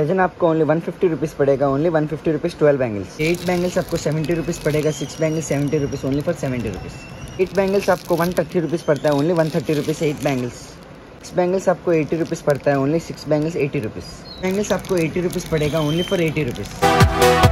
Dozen आपको only 150 rupees पड़ेगा, only 150 rupees 12 bangles. 8 bangles आपको 70 रुपीज़ पड़ेगा, 6 bangles 70 rupees only for 70 rupees. 8 bangles आपको 130 रुपीज़ पड़ता है, ओनली 130 रुपीज़ 8 बैंगल्स। 6 बैंगल्स आपको 80 रुपीज़ पड़ता है, ओनली 6 बैंगल्स 80 रुपीज़। बैंगल्स आपको 80 रुपीज़ पड़ेगा, ओनली फॉर 80 रुपीज़।